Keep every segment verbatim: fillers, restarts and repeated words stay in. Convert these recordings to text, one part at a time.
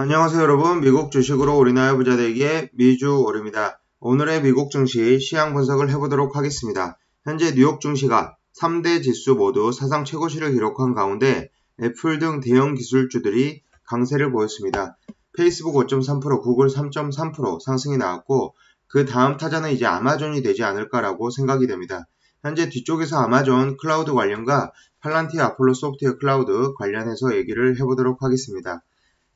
안녕하세요 여러분, 미국 주식으로 우리나라 부자되기의 미주올입니다. 오늘의 미국 증시 시향 분석을 해보도록 하겠습니다. 현재 뉴욕 증시가 삼 대 지수 모두 사상 최고치를 기록한 가운데 애플 등 대형 기술주들이 강세를 보였습니다. 페이스북 오 점 삼 퍼센트, 구글 삼 점 삼 퍼센트 상승이 나왔고 그 다음 타자는 이제 아마존이 되지 않을까라고 생각이 됩니다. 현재 뒤쪽에서 아마존 클라우드 관련과 팔란티어 아폴로 소프트웨어 클라우드 관련해서 얘기를 해보도록 하겠습니다.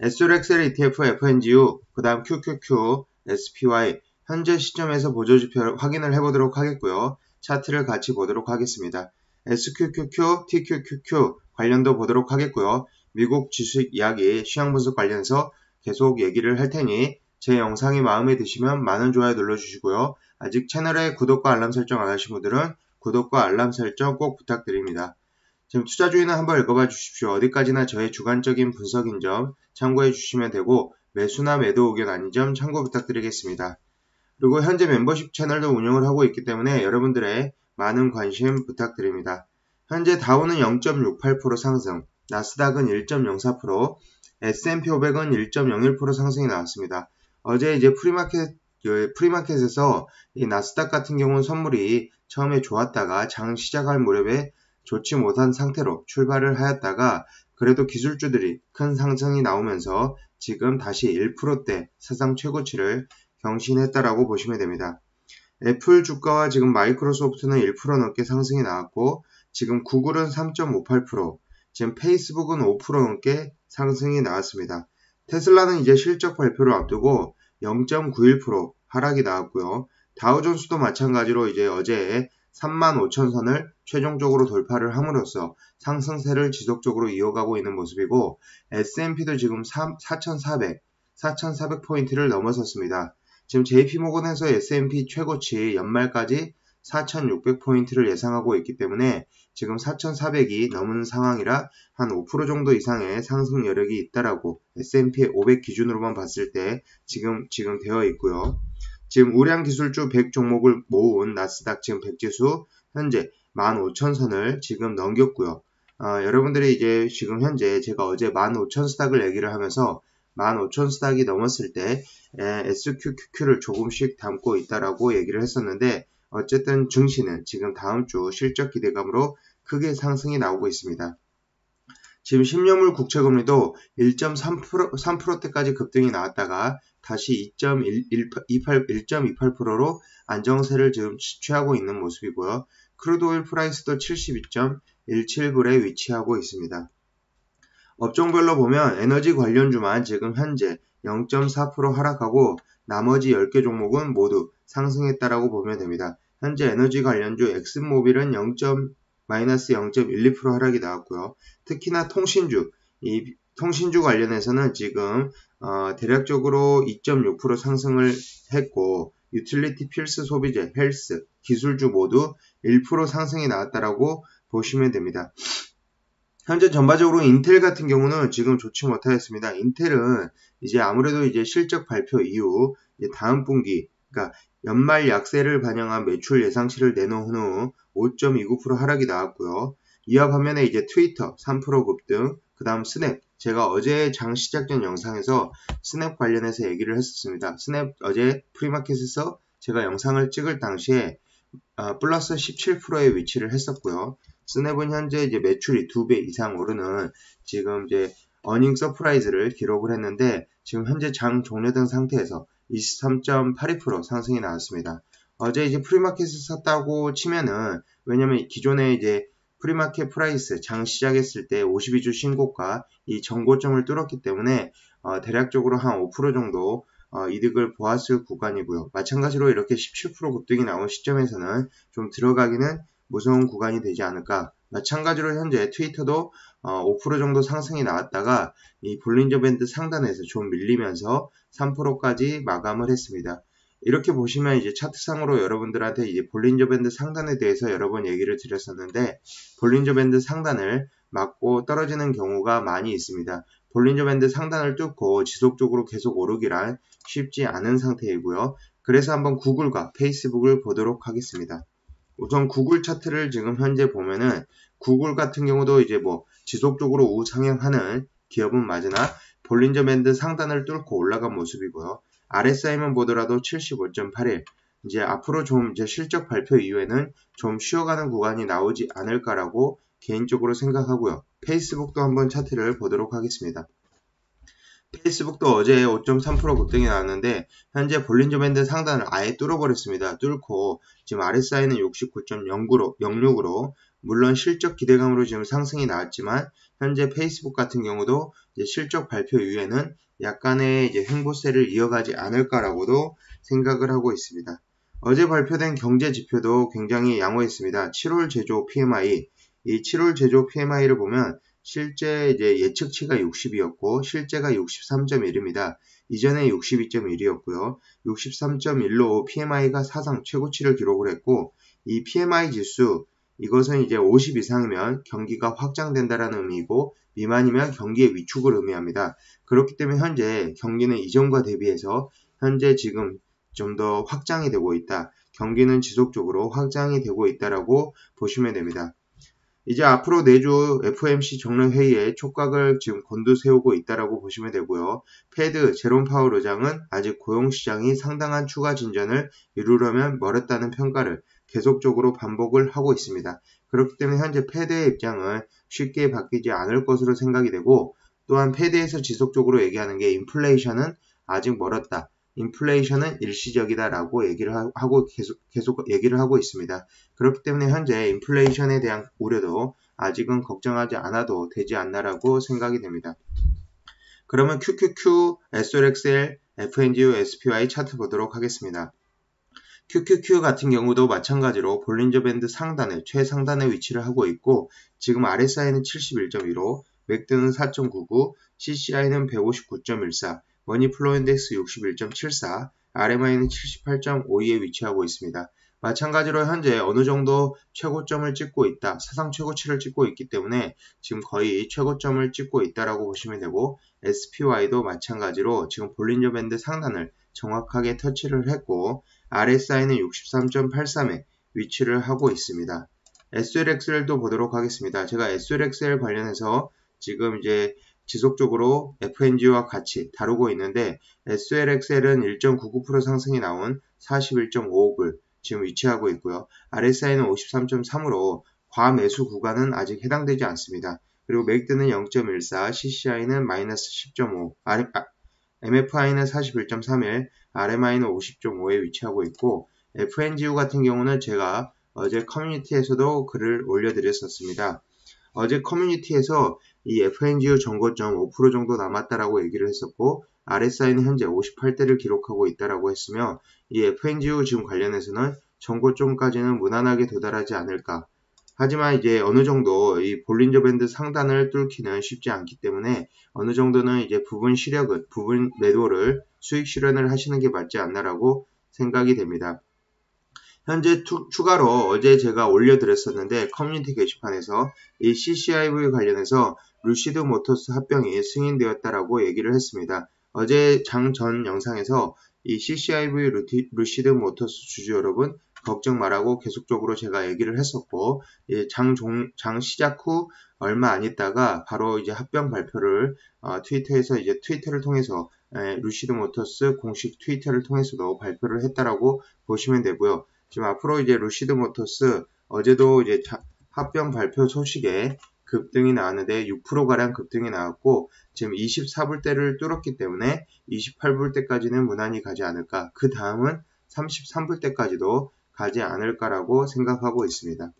에스엑스엘 이티에프, 에프엔지유, 그 다음 큐큐큐, 에스피와이 현재 시점에서 보조지표를 확인을 해보도록 하겠고요. 차트를 같이 보도록 하겠습니다. 에스큐큐큐, 티큐큐큐 관련도 보도록 하겠고요. 미국 주식 이야기, 시향분석 관련해서 계속 얘기를 할 테니 제 영상이 마음에 드시면 많은 좋아요 눌러주시고요. 아직 채널에 구독과 알람 설정 안 하신 분들은 구독과 알람 설정 꼭 부탁드립니다. 지금 투자주의는 한번 읽어봐 주십시오. 어디까지나 저의 주관적인 분석인 점 참고해 주시면 되고 매수나 매도 의견 아닌 점 참고 부탁드리겠습니다. 그리고 현재 멤버십 채널도 운영을 하고 있기 때문에 여러분들의 많은 관심 부탁드립니다. 현재 다우는 영 점 육팔 퍼센트 상승, 나스닥은 일 점 영사 퍼센트, 에스앤피 오백은 일 점 영일 퍼센트 상승이 나왔습니다. 어제 이제 프리마켓, 프리마켓에서 이 나스닥 같은 경우는 선물이 처음에 좋았다가 장 시작할 무렵에 좋지 못한 상태로 출발을 하였다가 그래도 기술주들이 큰 상승이 나오면서 지금 다시 일 퍼센트대 사상 최고치를 경신했다라고 보시면 됩니다. 애플 주가와 지금 마이크로소프트는 일 퍼센트 넘게 상승이 나왔고 지금 구글은 삼 점 오팔 퍼센트, 지금 페이스북은 오 퍼센트 넘게 상승이 나왔습니다. 테슬라는 이제 실적 발표를 앞두고 영 점 구일 퍼센트 하락이 나왔고요. 다우존스도 마찬가지로 이제 어제 삼만 오천 선을 최종적으로 돌파를 함으로써 상승세를 지속적으로 이어가고 있는 모습이고 에스앤피도 지금 사천사백 포인트를 넘어섰습니다. 지금 제이피모건에서 에스앤피 최고치 연말까지 사천육백 포인트를 예상하고 있기 때문에 지금 사천사백이 넘은 상황이라 한 오 퍼센트 정도 이상의 상승 여력이 있다라고 에스앤피 오백 기준으로만 봤을 때 지금 지금 되어 있고요. 지금 우량 기술주 백 종목을 모은 나스닥 지금 백 지수 현재 만 오천 선을 지금 넘겼고요. 아, 여러분들이 이제 지금 현재 제가 어제 만 오천 스닥을 얘기를 하면서 만 오천 스닥이 넘었을 때 에, 에스큐큐큐를 조금씩 담고 있다라고 얘기를 했었는데 어쨌든 증시는 지금 다음 주 실적 기대감으로 크게 상승이 나오고 있습니다. 지금 십 년물 국채금리도 일 점 삼 퍼센트대까지 급등이 나왔다가 다시 이 점 이팔 퍼센트로 안정세를 지금 취하고 있는 모습이고요. 크루드 오일 프라이스도 칠십이 점 일칠 불에 위치하고 있습니다. 업종별로 보면 에너지 관련주만 지금 현재 영 점 사 퍼센트 하락하고 나머지 열 개 종목은 모두 상승했다라고 보면 됩니다. 현재 에너지 관련주 엑슨모빌은 영 점 마이너스 영 점 일이 퍼센트 하락이 나왔고요. 특히나 통신주, 이 통신주 관련해서는 지금 어, 대략적으로 이 점 육 퍼센트 상승을 했고 유틸리티, 필수 소비재, 헬스, 기술주 모두 일 퍼센트 상승이 나왔다라고 보시면 됩니다. 현재 전반적으로 인텔 같은 경우는 지금 좋지 못하였습니다. 인텔은 이제 아무래도 이제 실적 발표 이후 이제 다음 분기, 그러니까 연말 약세를 반영한 매출 예상치를 내놓은 후 오 점 이구 퍼센트 하락이 나왔고요. 이와 반면에 이제 트위터 삼 퍼센트 급등, 그 다음 스냅, 제가 어제 장 시작 전 영상에서 스냅 관련해서 얘기를 했었습니다. 스냅 어제 프리마켓에서 제가 영상을 찍을 당시에 아, 플러스 십칠 퍼센트의 위치를 했었고요. 스냅은 현재 이제 매출이 두 배 이상 오르는 지금 이제 어닝 서프라이즈를 기록을 했는데 지금 현재 장 종료된 상태에서 이십삼 점 팔이 퍼센트 상승이 나왔습니다. 어제 이제 프리마켓을 샀다고 치면은 왜냐면 기존에 이제 프리마켓 프라이스 장 시작했을 때 오십이 주 신고가 이 전고점을 뚫었기 때문에 어 대략적으로 한 오 퍼센트 정도 어 이득을 보았을 구간이고요. 마찬가지로 이렇게 십칠 퍼센트 급등이 나온 시점에서는 좀 들어가기는 무서운 구간이 되지 않을까. 마찬가지로 현재 트위터도 어 오 퍼센트 정도 상승이 나왔다가 이 볼린저 밴드 상단에서 좀 밀리면서 삼 퍼센트까지 마감을 했습니다. 이렇게 보시면 이제 차트상으로 여러분들한테 이제 볼린저 밴드 상단에 대해서 여러 번 얘기를 드렸었는데 볼린저 밴드 상단을 맞고 떨어지는 경우가 많이 있습니다. 볼린저 밴드 상단을 뚫고 지속적으로 계속 오르기란 쉽지 않은 상태이고요. 그래서 한번 구글과 페이스북을 보도록 하겠습니다. 우선 구글 차트를 지금 현재 보면은 구글 같은 경우도 이제 뭐 지속적으로 우상향하는 기업은 맞으나 볼린저 밴드 상단을 뚫고 올라간 모습이고요. 알에스아이만 보더라도 칠십오 점 팔일, 이제 앞으로 좀 이제 실적 발표 이후에는 좀 쉬어가는 구간이 나오지 않을까라고 개인적으로 생각하고요. 페이스북도 한번 차트를 보도록 하겠습니다. 페이스북도 어제 오 점 삼 퍼센트 급등이 나왔는데 현재 볼린저 밴드 상단을 아예 뚫어버렸습니다. 뚫고 지금 알에스아이는 육십구 점 영육으로 물론 실적 기대감으로 지금 상승이 나왔지만 현재 페이스북 같은 경우도 이제 실적 발표 이후에는 약간의 이제 횡보세를 이어가지 않을까라고도 생각을 하고 있습니다. 어제 발표된 경제 지표도 굉장히 양호했습니다. 칠월 제조 피엠아이, 이 칠월 제조 피엠아이를 보면 실제 이제 예측치가 육십이었고 실제가 육십삼 점 일입니다. 이전에 육십이 점 일이었고요. 육십삼 점 일로 피엠아이가 사상 최고치를 기록을 했고, 이 피엠아이 지수, 이것은 이제 오십 이상이면 경기가 확장된다라는 의미이고 미만이면 경기의 위축을 의미합니다. 그렇기 때문에 현재 경기는 이전과 대비해서 현재 지금 좀 더 확장이 되고 있다. 경기는 지속적으로 확장이 되고 있다라고 보시면 됩니다. 이제 앞으로 내주 에프오엠씨 정례회의에 촉각을 지금 곤두세우고 있다라고 보시면 되고요. 페드 제롬 파울 의장은 아직 고용시장이 상당한 추가 진전을 이루려면 멀었다는 평가를 계속적으로 반복을 하고 있습니다. 그렇기 때문에 현재 페드의 입장은 쉽게 바뀌지 않을 것으로 생각이 되고, 또한 페드에서 지속적으로 얘기하는 게 인플레이션은 아직 멀었다. 인플레이션은 일시적이다 라고 얘기를 하고 계속, 계속 얘기를 하고 있습니다. 그렇기 때문에 현재 인플레이션에 대한 우려도 아직은 걱정하지 않아도 되지 않나라고 생각이 됩니다. 그러면 큐큐큐, 에스오엑스엘, 에프엔지유, 에스피와이 차트 보도록 하겠습니다. 큐큐큐 같은 경우도 마찬가지로 볼린저 밴드 상단에, 최상단에 위치를 하고 있고, 지금 알에스아이는 칠십일 점 일오, 맥드는 사 점 구구, 씨씨아이는 백오십구 점 일사, 머니플로우 인덱스 육십일 점 칠사, 알엠아이는 칠십팔 점 오이에 위치하고 있습니다. 마찬가지로 현재 어느 정도 최고점을 찍고 있다, 사상 최고치를 찍고 있기 때문에 지금 거의 최고점을 찍고 있다라고 보시면 되고, 에스피와이도 마찬가지로 지금 볼린저 밴드 상단을 정확하게 터치를 했고, 알에스아이는 육십삼 점 팔삼에 위치를 하고 있습니다. 에스엘엑스엘도 보도록 하겠습니다. 제가 에스엘엑스엘 관련해서 지금 이제 지속적으로 에프엔지유와 같이 다루고 있는데, 에스엘엑스엘은 일 점 구구 퍼센트 상승이 나온 사십일 점 오오 불 지금 위치하고 있고요. 알에스아이는 오십삼 점 삼으로 과매수 구간은 아직 해당되지 않습니다. 그리고 맥드는 영 점 일사, 씨씨아이는 마이너스 십 점 오, 엠에프아이는 사십일 점 삼일, 알엠아이는 오십 점 오에 위치하고 있고, 에프엔지유 같은 경우는 제가 어제 커뮤니티에서도 글을 올려드렸었습니다. 어제 커뮤니티에서 이 에프엔지유 전고점 오 퍼센트 정도 남았다라고 얘기를 했었고, 알에스아이는 현재 오십팔 대를 기록하고 있다라고 했으며, 이 에프엔지유 지금 관련해서는 전고점까지는 무난하게 도달하지 않을까. 하지만 이제 어느 정도 이 볼린저 밴드 상단을 뚫기는 쉽지 않기 때문에 어느 정도는 이제 부분 실력은, 부분 매도를, 수익 실현을 하시는 게 맞지 않나라고 생각이 됩니다. 현재 투, 추가로 어제 제가 올려드렸었는데, 커뮤니티 게시판에서 이 씨씨아이브이 관련해서 루시드 모터스 합병이 승인되었다라고 얘기를 했습니다. 어제 장 전 영상에서 이 씨씨아이브이 루티, 루시드 모터스 주주 여러분 걱정 말라고 계속적으로 제가 얘기를 했었고, 예, 장, 종, 장 시작 후 얼마 안 있다가 바로 이제 합병 발표를 어, 트위터에서 이제 트위터를 통해서 예, 루시드 모터스 공식 트위터를 통해서도 발표를 했다라고 보시면 되고요. 지금 앞으로 이제 루시드 모터스 어제도 이제 자, 합병 발표 소식에 급등이 나왔는데 육 퍼센트가량 급등이 나왔고, 지금 이십사 불대를 뚫었기 때문에 이십팔 불대까지는 무난히 가지 않을까. 그 다음은 삼십삼 불대까지도 가지 않을까라고 생각하고 있습니다.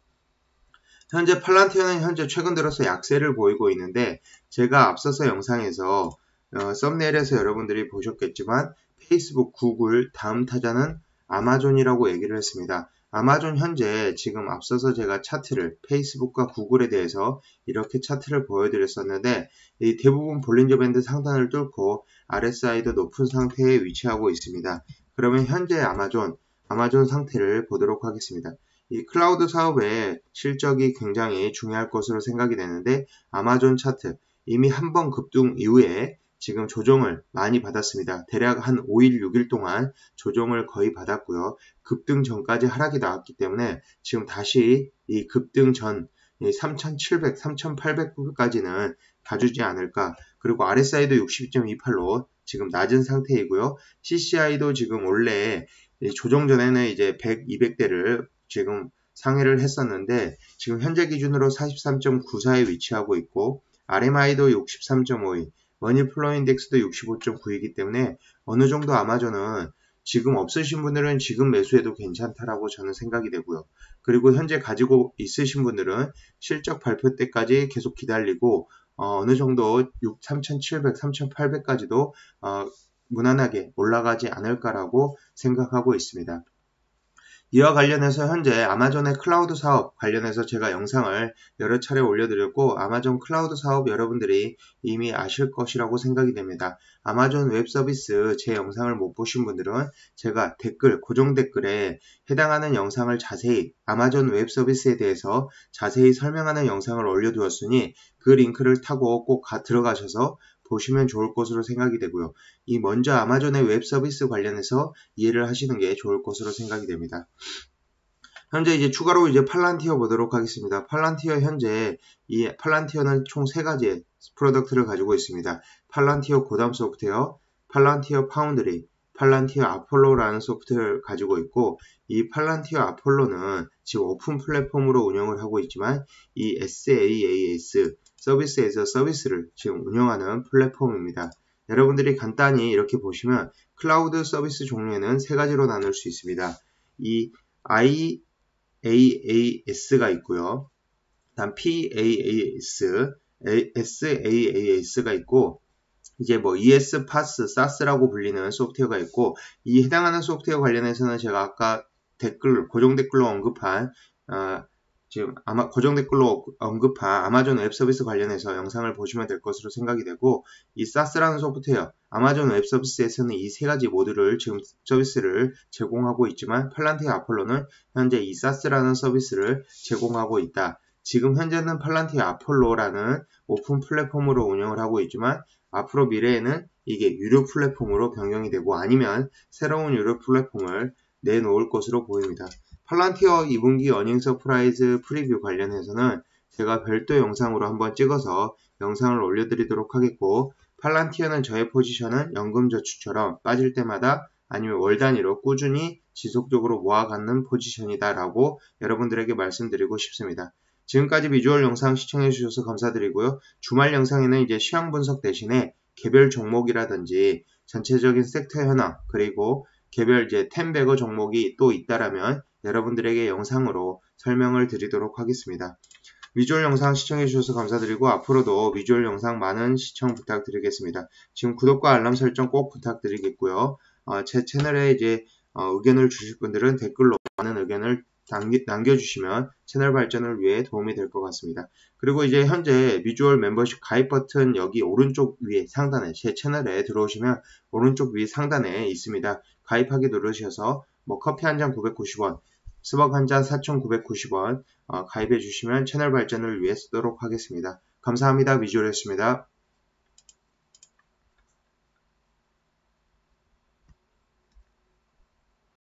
현재 팔란티어는 현재 최근 들어서 약세를 보이고 있는데, 제가 앞서서 영상에서 어, 썸네일에서 여러분들이 보셨겠지만 페이스북, 구글, 다음 타자는 아마존이라고 얘기를 했습니다. 아마존 현재 지금 앞서서 제가 차트를 페이스북과 구글에 대해서 이렇게 차트를 보여드렸었는데, 이 대부분 볼린저 밴드 상단을 뚫고 알에스아이도 높은 상태에 위치하고 있습니다. 그러면 현재 아마존 아마존 상태를 보도록 하겠습니다. 이 클라우드 사업의 실적이 굉장히 중요할 것으로 생각이 되는데, 아마존 차트 이미 한 번 급등 이후에 지금 조정을 많이 받았습니다. 대략 한 오 일, 육 일 동안 조정을 거의 받았고요. 급등 전까지 하락이 나왔기 때문에 지금 다시 이 급등 전 삼천칠백, 삼천팔백 불까지는 봐주지 않을까. 그리고 알에스아이도 육십이 점 이팔로 지금 낮은 상태이고요. 씨씨아이도 지금 원래 조정 전에는 이제 백, 이백 대를 지금 상회를 했었는데 지금 현재 기준으로 사십삼 점 구사에 위치하고 있고 알엠아이도 육십삼 점 오이, 머니플로우 인덱스도 육십오 점 구이기 때문에 어느 정도 아마존은 지금 없으신 분들은 지금 매수해도 괜찮다라고 저는 생각이 되고요. 그리고 현재 가지고 있으신 분들은 실적 발표 때까지 계속 기다리고 어, 어느 정도 삼천칠백, 삼천팔백까지도 어, 무난하게 올라가지 않을까라고 생각하고 있습니다. 이와 관련해서 현재 아마존의 클라우드 사업 관련해서 제가 영상을 여러 차례 올려드렸고 아마존 클라우드 사업 여러분들이 이미 아실 것이라고 생각이 됩니다. 아마존 웹 서비스 제 영상을 못 보신 분들은 제가 댓글, 고정 댓글에 해당하는 영상을 자세히 아마존 웹 서비스에 대해서 자세히 설명하는 영상을 올려두었으니 그 링크를 타고 꼭 가, 들어가셔서 보시면 좋을 것으로 생각이 되고요. 이 먼저 아마존의 웹 서비스 관련해서 이해를 하시는 게 좋을 것으로 생각이 됩니다. 현재 이제 추가로 이제 팔란티어 보도록 하겠습니다. 팔란티어 현재 이 팔란티어는 총 세 가지의 프로덕트를 가지고 있습니다. 팔란티어 고담 소프트웨어, 팔란티어 파운드리, 팔란티어 아폴로라는 소프트웨어를 가지고 있고 이 팔란티어 아폴로는 지금 오픈 플랫폼으로 운영을 하고 있지만 이 SaaS 서비스에서 서비스를 지금 운영하는 플랫폼입니다. 여러분들이 간단히 이렇게 보시면 클라우드 서비스 종류에는 세 가지로 나눌 수 있습니다. 이 아이에이에이에스가 있고요. 다음 PaaS, SaaS가 있고 이제 뭐 이에스, PaaS, SaaS라고 불리는 소프트웨어가 있고 이 해당하는 소프트웨어 관련해서는 제가 아까 댓글, 고정 댓글로 언급한 어, 지금 아마 고정 댓글로 언급한 아마존 웹 서비스 관련해서 영상을 보시면 될 것으로 생각이 되고 이 사스라는 소프트웨어 아마존 웹 서비스에서는 이 세 가지 모듈을 지금 서비스를 제공하고 있지만 팔란티어 아폴로는 현재 이 사스라는 서비스를 제공하고 있다. 지금 현재는 팔란티어 아폴로라는 오픈 플랫폼으로 운영을 하고 있지만 앞으로 미래에는 이게 유료 플랫폼으로 변경이 되고 아니면 새로운 유료 플랫폼을 내놓을 것으로 보입니다. 팔란티어 이 분기 어닝 서프라이즈 프리뷰 관련해서는 제가 별도 영상으로 한번 찍어서 영상을 올려드리도록 하겠고 팔란티어는 저의 포지션은 연금저축처럼 빠질 때마다 아니면 월 단위로 꾸준히 지속적으로 모아가는 포지션이다 라고 여러분들에게 말씀드리고 싶습니다. 지금까지 미주올 영상 시청해주셔서 감사드리고요. 주말 영상에는 이제 시황 분석 대신에 개별 종목이라든지 전체적인 섹터 현황 그리고 개별 이제 텐베거 종목이 또 있다라면 여러분들에게 영상으로 설명을 드리도록 하겠습니다. 미주올 영상 시청해주셔서 감사드리고 앞으로도 미주올 영상 많은 시청 부탁드리겠습니다. 지금 구독과 알람 설정 꼭 부탁드리겠고요. 어, 제 채널에 이제 어, 의견을 주실 분들은 댓글로 많은 의견을 남겨주시면 채널 발전을 위해 도움이 될 것 같습니다. 그리고 이제 현재 미주올 멤버십 가입 버튼 여기 오른쪽 위에 상단에 제 채널에 들어오시면 오른쪽 위 상단에 있습니다. 가입하기 누르셔서 뭐 커피 한 잔 구백구십 원, 스벅 한 잔 사천구백구십 원 어, 가입해 주시면 채널 발전을 위해 쓰도록 하겠습니다. 감사합니다. 미주올이었습니다.